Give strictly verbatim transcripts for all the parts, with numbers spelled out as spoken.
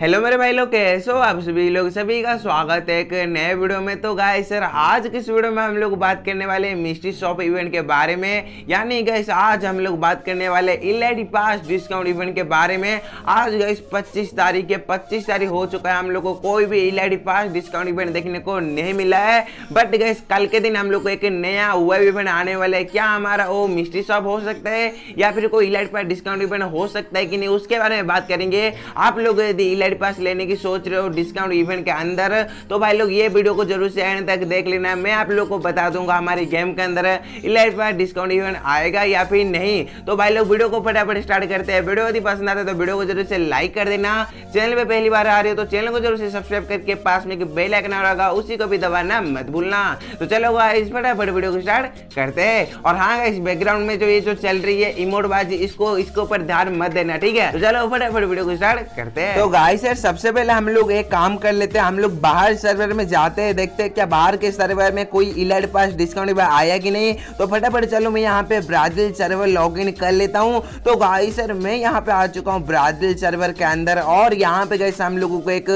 Hello मेरे भाई लोग, कैसे हो आप सभी लोग। सभी का स्वागत है एक नए वीडियो में। तो गाइस सर आज की इस वीडियो में हम लोग बात करने वाले हैं मिस्ट्री शॉप इवेंट के बारे में, यानी गाइस आज हम लोग बात करने वाले एलईडी पास डिस्काउंट इवेंट के बारे में। आज गाइस पच्चीस तारीख के पच्चीस तारीख हो चुका है, हम लोग को कोई भी एलईडी पास डिस्काउंट इवेंट देखने को नहीं मिला है। बट गाइस कल के दिन हम लोग को एक नया वेब इवेंट आने वाला है। क्या हमारा वो मिस्ट्री शॉप हो सकता है या फिर कोई एलईडी पास डिस्काउंट इवेंट हो सकता है कि नहीं, उसके बारे में बात करेंगे। आप लोग यदि एलईडी पास लेने की सोच रहे हो डिस्काउंट इवेंट के अंदर, तो भाई लोग ये वीडियो को जरूर से एंड तक देख लेना। मैं आप लोगों को बता दूंगा हमारे गेम के अंदर एलईडी पास डिस्काउंट इवेंट आएगा या फिर नहीं। तो भाई लोग वीडियो को फटाफट स्टार्ट करते हैं। वीडियो यदि पसंद आता है तो वीडियो को जरूर से लाइक कर देना। चैनल पे पहली बार आ रही हो तो चैनल को जरूर से सब्सक्राइब करके पास में बेल आइकन होगा उसी को भी दबाना मत भूलना। तो चलो गाइस फटाफट वीडियो को स्टार्ट करते हैं। और हाँ गाइस बैकग्राउंड में जो ये जो चल रही है इमोटबाजी, इसको इसके ऊपर ध्यान मत देना, ठीक है। तो चलो फटाफट वीडियो को स्टार्ट करते हैं। तो सर सबसे पहले हम लोग एक काम कर लेते हैं, हम लोग बाहर सर्वर में जाते हैं, देखते हैं क्या बाहर के सर्वर में कोई एलईडी पास डिस्काउंट आया कि नहीं। तो फटाफट चलो मैं यहाँ पे ब्राजील सर्वर लॉगिन कर लेता हूँ। तो गाइस सर मैं यहाँ पे आ चुका हूँ ब्राजील सर्वर के अंदर, और यहाँ पे गाइस हम लोगों को एक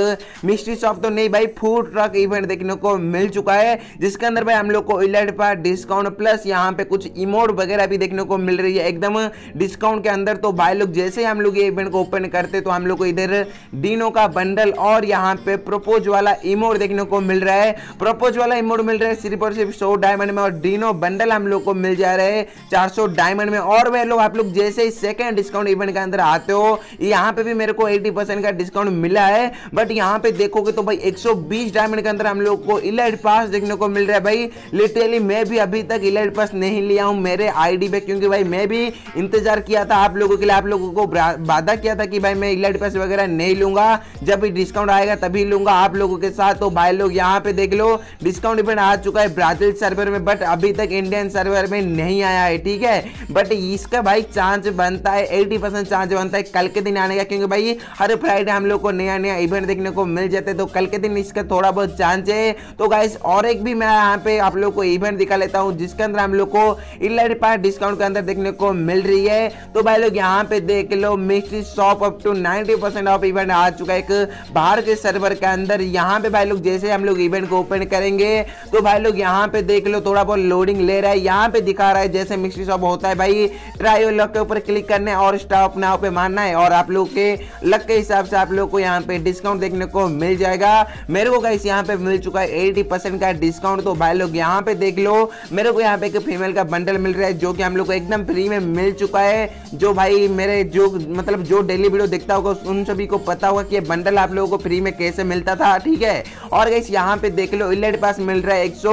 मिस्ट्री शॉप तो नहीं भाई फूड ट्रक इवेंट देखने को मिल चुका है, जिसके अंदर भाई हम लोग को एलईडी पास डिस्काउंट प्लस यहाँ पे कुछ इमोट वगैरह भी देखने को मिल रही है एकदम डिस्काउंट के अंदर। तो भाई लोग जैसे ही हम लोग ये इवेंट को ओपन करते तो हम लोग को इधर दिनों का बंडल और यहाँ पे प्रपोज वाला इमोट देखने को मिल रहा है। प्रपोज वाला इमोट मिल रहा है सिर्फ और सिर्फ सौ डायमंड में, और डीनो बंडल हम लोग को मिल जा रहा है चार सौ डायमंड में। और वह लोग आप लोग जैसे ही सेकंड डिस्काउंट इवेंट के अंदर आते हो, यहाँ पे भी मेरे को अस्सी परसेंट का डिस्काउंट मिला है। बट यहाँ पे देखोगे तो भाई एक सौ बीस डायमंड के अंदर हम लोग को एलईडी पास देखने को मिल रहा है। भाई लिटरली मैं भी अभी तक एलईडी पास नहीं लिया हूँ मेरे आईडी पे, क्योंकि भाई मैं भी इंतजार किया था आप लोगों के लिए, आप लोगों को वादा किया था कि भाई मैं एलईडी पास वगैरह नहीं लूंगा, जब भी डिस्काउंट आएगा तभी लूंगा आप लोगों के साथ। तो भाई लोग यहाँ पे देख लो डिस्काउंट इवेंट आ चुका है ब्राजील सर्वर में, बट अभी तक इंडियन सर्वर में नहीं आया है, ठीक है। बट इसका भाई चांस बनता है, अस्सी परसेंट चांस बनता है कल के दिन आने का, क्योंकि भाई हर फ्राइडे हम लोग को नया नया इवेंट देखने को मिल जाता है, तो कल के दिन इसका थोड़ा बहुत चांस है। तो गाइस और एक भी मैं यहाँ पे आप लोग को इवेंट दिखा लेता हूँ जिसके अंदर हम लोग को एलईडी पास डिस्काउंट के अंदर देखने को मिल रही है। तो भाई लोग यहाँ पे देख लो mystery shop up to ninety percent of event आ चुका है एक बाहर के सर्वर के अंदर। यहाँ पे भाई लोग जैसे हम लोग इवेंट को ओपन करेंगे तो भाई लोग यहाँ पे देख लो थोड़ा बहुत लोडिंग ले रहा है। यहाँ पे दिखा रहा है जैसे मिस्ट्री शॉप होता है भाई ट्रायो लक के ऊपर क्लिक करना है और स्टॉप नाउ पे मारना है, और आप लोग के लक के हिसाब से आप लोग को यहाँ पे डिस्काउंट देखने को मिल जाएगा। मेरे को गाइस यहाँ पे मिल चुका है एटी परसेंट का डिस्काउंट। तो भाई लोग यहाँ पे देख लो मेरे को यहाँ पे एक फीमेल का बंडल मिल रहा है जो कि हम लोग को एकदम फ्री में मिल चुका है। जो भाई मेरे जो मतलब जो डेली वीडियो देखता होगा उन सभी को पता होगा कि बंडल आप लोगों को फ्री में कैसे मिलता था, ठीक है। और गाइस यहाँ पे देख लो एलईडी पास मिल रहा है एक सौ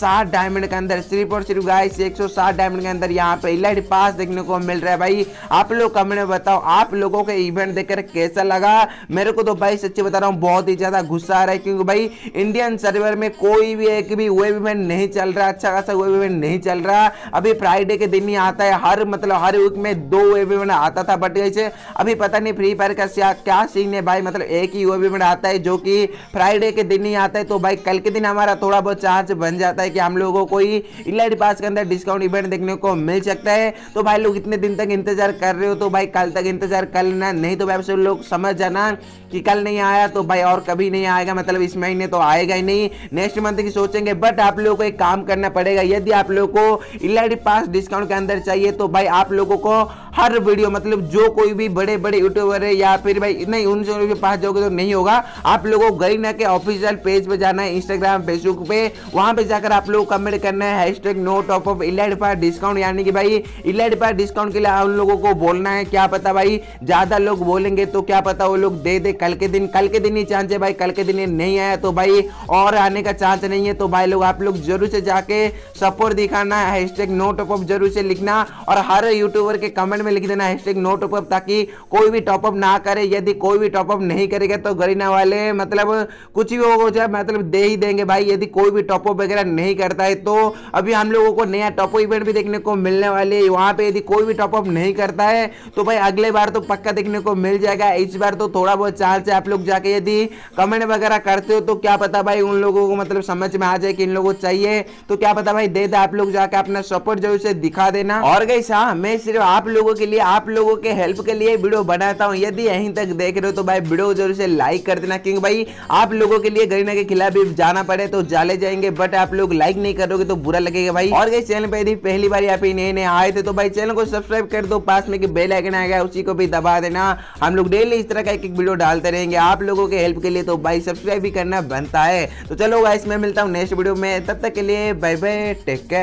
साठ डायमंड के अंदर, सिर्फ और सिर्फ गाइस एक सौ साठ डायमंड के अंदर यहाँ पे एलईडी पास देखने को मिल रहा है। भाई आप लोग कमेंट में बताओ आप लोगों के इवेंट देखकर कैसा लगा। मेरे को तो भाई सच्ची बता रहा हूँ बहुत ही ज्यादा गुस्सा आ रहा है, क्योंकि भाई इंडियन सर्वर में कोई भी एक भी वेब इवेंट नहीं चल रहा, अच्छा खासा वेब इवेंट नहीं चल रहा। अभी फ्राइडे के दिन ही आता है, हर मतलब हर वीक में दो वेब इवेंट आता था, बट ऐसे अभी पता नहीं फ्री फायर का क्या सीन है भाई, मतलब एक ही वेब इवेंट आता है जो कि फ्राइडे के दिन ही आता है। तो भाई कल के दिन हमारा थोड़ा बहुत चांस बन जाता है कि हम लोगों को कोई एलईडी पास के अंदर डिस्काउंट इवेंट देखने को मिल सकता है। तो भाई लोग इतने दिन तक इंतजार कर रहे हो तो भाई कल तक इंतजार कर लेना, नहीं तो भाई आप सब लोग समझ जाना कि कल नहीं आया तो भाई और कभी नहीं आएगा, मतलब इस महीने तो आएगा ही नहीं, नेक्स्ट मंथ की सोचेंगे। बट आप लोगों को एक काम करना पड़ेगा, यदि आप लोग को एलईडी पास डिस्काउंट के अंदर चाहिए तो भाई आप लोगों को हर वीडियो मतलब जो कोई भी बड़े बड़े यूट्यूबर है या फिर भाई नहीं उन लोगों के पास जाओगे तो नहीं होगा, आप लोगों को गई ना के ऑफिशियल पेज पे जाना है इंस्टाग्राम फेसबुक पे, वहां पे जाकर आप लोग कमेंट करना है hashtag no top up LED pass discount, यानी कि भाई एलईडी पास डिस्काउंट के लिए उन लोगों को बोलना है। क्या पता भाई ज्यादा लोग बोलेंगे तो क्या पता वो लोग दे दे, कल के दिन कल के दिन ही चांस है भाई, कल के दिन ये नहीं आया तो भाई और आने का चांस नहीं है। तो भाई लोग आप लोग जरूर से जाके सपोर्ट दिखाना है, हैशटैग नो टॉप अप जरूर से लिखना, और हर यूट्यूबर के कमेंट में लिख देना हैशटैग नो टॉप अप, ताकि कोई भी टॉप अप ना करे। यदि कोई भी टॉप अप नहीं करेगा तो गरीना वाले मतलब कुछ भी हो जाए मतलब दे ही देंगे भाई, यदि कोई भी टॉप अप वगैरह नहीं करता है। तो अभी हम लोगों को नया टॉप अप इवेंट भी देखने को मिलने वाले है, वहां पे यदि कोई भी टॉप अप नहीं करता है तो भाई अगले बार तो पक्का देखने को मिल जाएगा। इस बार तो थोड़ा बहुत चांस है, आप लोग जाके यदि कमेंट वगैरह करते हो तो क्या पता भाई उन लोगों को मतलब समझ में आ जाए कि इन लोगों को चाहिए, तो क्या पता भाई दे दे, आप लोग जाके अपना सपोर्ट जरूर से दिखा देना। और गाइस हाँ मैं सिर्फ आप लोगों लोगों के लिए, आप लोगों के हेल्प के लिए वीडियो बनाता हूँ। यदि यहीं तक देख रहे हो तो भाई वीडियो जरूर से लाइक कर देना, क्योंकि भाई आप लोगों के लिए गरीना के खिलाफ भी जाना पड़े तो जाले जाएंगे, बट आप लोग लाइक नहीं करोगे तो बुरा लगेगा भाई। और इस चैनल पर यदि पहली बार यहाँ पे नए नए आए थे तो भाई चैनल को सब्सक्राइब कर दो, पास में बेल आइकन आ गया उसी को भी दबा देना। हम लोग डेली इस तरह का एक एक वीडियो डालते रहेंगे आप लोगों के हेल्प के लिए, तो भाई सब्सक्राइब भी करना बनता है। तो चलो गाइस मैं मिलता हूँ नेक्स्ट वीडियो में, तब तक के लिए बाय बाय, टेक केयर।